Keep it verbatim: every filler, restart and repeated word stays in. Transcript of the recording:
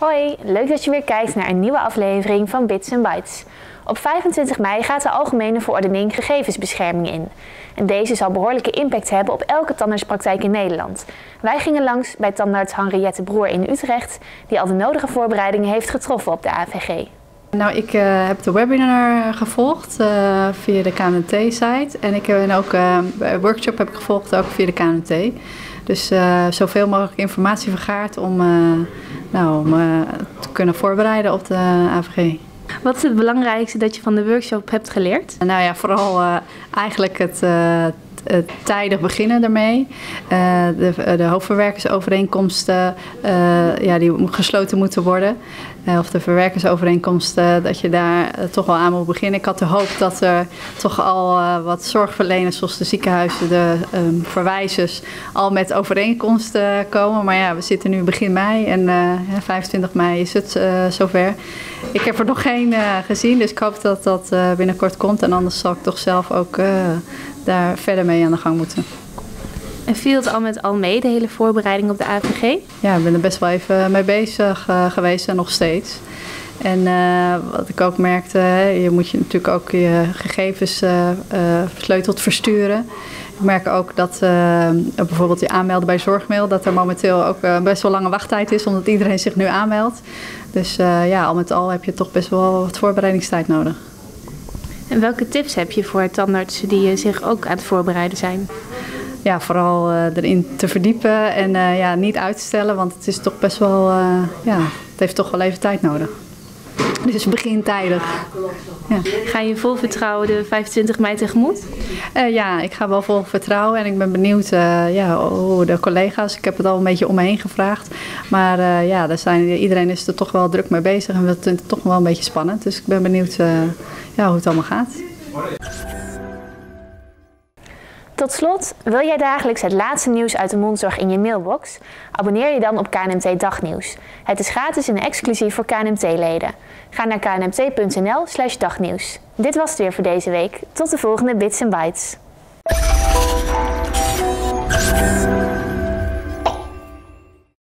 Hoi, leuk dat je weer kijkt naar een nieuwe aflevering van Bits en Bytes. Op vijfentwintig mei gaat de Algemene Verordening Gegevensbescherming in. En deze zal behoorlijke impact hebben op elke tandartspraktijk in Nederland. Wij gingen langs bij tandarts Henriëtte Broer in Utrecht, die al de nodige voorbereidingen heeft getroffen op de A V G. Nou, ik uh, heb de webinar gevolgd uh, via de K N M T-site en ik heb ook uh, een workshop heb ik gevolgd ook via de K N M T. Dus uh, zoveel mogelijk informatie vergaard om, uh, nou, om uh, te kunnen voorbereiden op de A V G. Wat is het belangrijkste dat je van de workshop hebt geleerd? Nou ja, vooral uh, eigenlijk het... Uh, Het tijdig beginnen daarmee. Uh, de, de hoofdverwerkersovereenkomsten uh, ja, die gesloten moeten worden. Uh, of de verwerkersovereenkomsten, dat je daar uh, toch wel aan moet beginnen. Ik had de hoop dat er toch al uh, wat zorgverleners zoals de ziekenhuizen, de um, verwijzers al met overeenkomsten komen. Maar ja, we zitten nu begin mei en uh, vijfentwintig mei is het uh, zover. Ik heb er nog geen uh, gezien, dus ik hoop dat dat uh, binnenkort komt. En anders zal ik toch zelf ook uh, daar verder mee aan de gang moeten. En viel het al met al mee, de hele voorbereiding op de A V G? Ja, ik ben er best wel even mee bezig uh, geweest en nog steeds. En uh, wat ik ook merkte, je moet je natuurlijk ook je gegevens uh, uh, versleuteld versturen. Ik merk ook dat uh, bijvoorbeeld je aanmelden bij zorgmail, dat er momenteel ook uh, best wel lange wachttijd is, omdat iedereen zich nu aanmeldt. Dus uh, ja, al met al heb je toch best wel wat voorbereidingstijd nodig. En welke tips heb je voor tandartsen die zich ook aan het voorbereiden zijn? Ja, vooral uh, erin te verdiepen en uh, ja, niet uitstellen, want het is toch best wel, uh, ja, het heeft toch wel even tijd nodig. Dus begin tijdig. Ja. Ga je vol vertrouwen de vijfentwintig mei tegemoet? Uh, ja, ik ga wel vol vertrouwen en ik ben benieuwd uh, ja, hoe de collega's, ik heb het al een beetje om me heen gevraagd. Maar uh, ja, daar zijn, iedereen is er toch wel druk mee bezig en we vinden het toch wel een beetje spannend. Dus ik ben benieuwd uh, ja, hoe het allemaal gaat. Tot slot, wil jij dagelijks het laatste nieuws uit de mondzorg in je mailbox? Abonneer je dan op K N M T Dagnieuws. Het is gratis en exclusief voor K N M T-leden. Ga naar knmt.nl slash dagnieuws. Dit was het weer voor deze week. Tot de volgende Bits en Bytes.